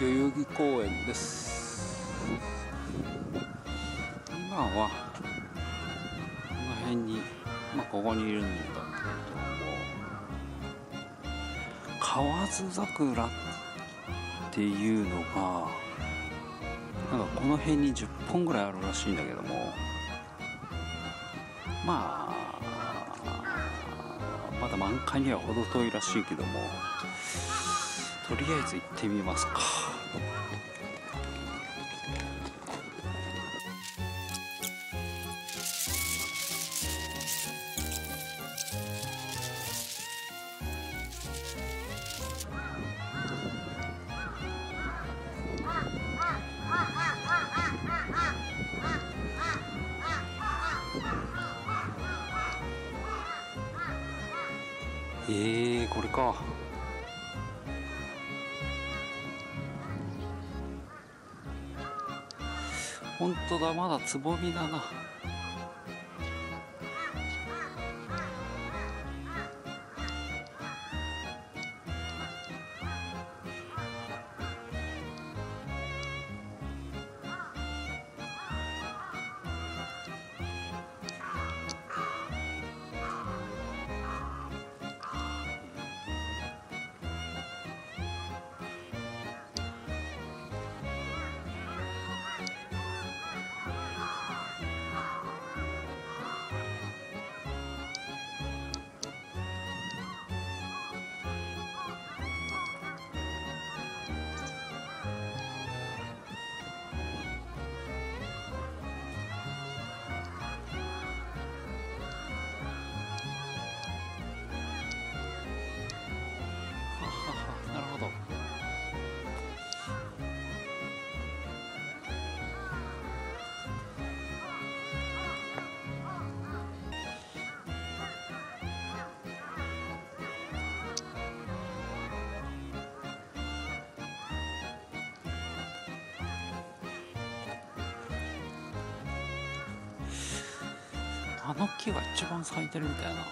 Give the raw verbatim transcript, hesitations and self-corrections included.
代々木公園です。今はこの辺に、まあ、ここにいるんだけども、河津桜っていうのがなんかこの辺にじゅっぽんぐらいあるらしいんだけども、まあまだ満開には程遠いらしいけども、とりあえず行ってみますか。えー、これか。本当だ、まだつぼみだな。あの木が一番咲いてるみたいな。